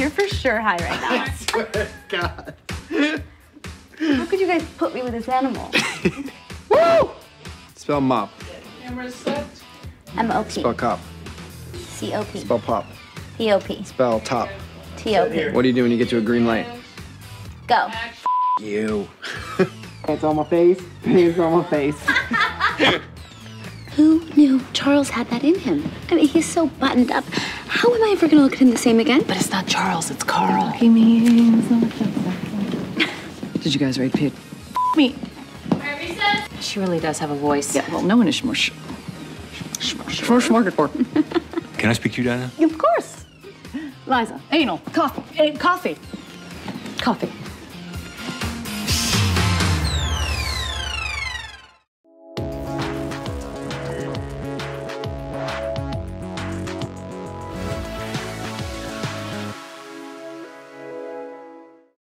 You're for sure high right now. I swear to God. How could you guys put me with this animal? Woo! Spell mop. Camera set. M-O-P. Spell cop. C-O-P. Spell pop. P-O-P. Spell top. T-O-P. What do you do when you get to a green light? Go. F you. Pants on my face. Pants on my face. Who knew Charles had that in him? I mean, he's so buttoned up. How am I ever gonna look at him the same again? But it's not Charles, it's Carl. He means. Did you guys write Pete? Me. She really does have a voice. Yeah, well, no one is more smarter. Can I speak to you, Diana? Of course. Liza, anal, coffee.